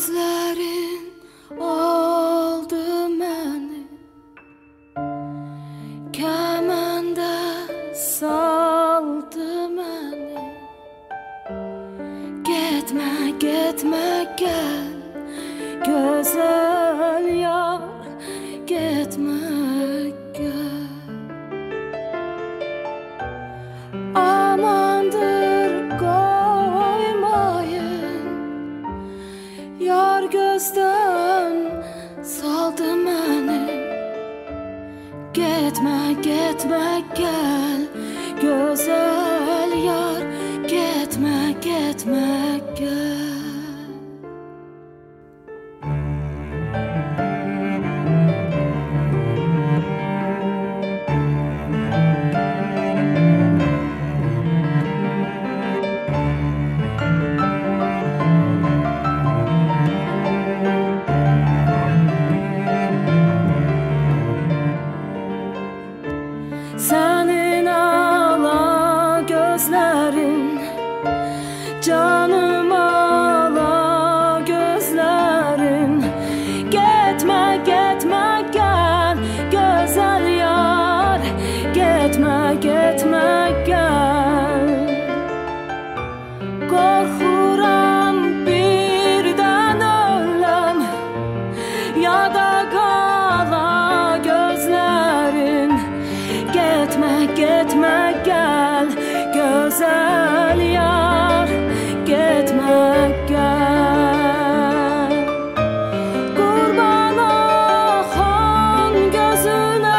Gözlərin aldı məni, kəməndə saldı məni. Getmə, getmə, gəl, gözəl yar, getmə, gəl. Gözdən saldı məni. Getmə, getmə, gəl, gözəl yar, getmə, getmə, gəl. Sənin ala gözlərin, canım ala gözlərin. Getmə, getmə, gəl, gözəl yar, getmə, getmə, gəl. Qorxuram birdən öləm, yada qala gözlərin. Getmə, getmə, gəl, gözəl yar, getmə, gəl. Qurban axan gözünə,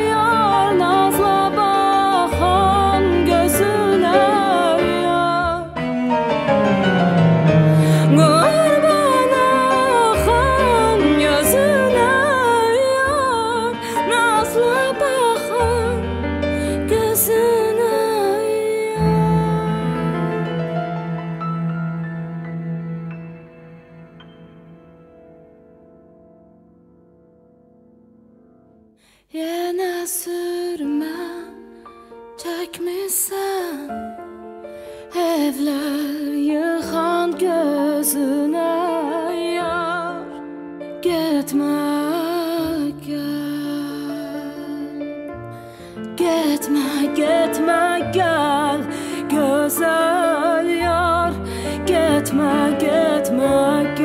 yar, nazla baxan gözünə, yar. Qurban axan gözünə, yar, nazla baxan Yenə sürmə çəkmişsən, evlər yıxan gözünə, yar, getmə, gəl. Getmə, getmə, gəl, gözəl yar, getmə, getmə, gəl.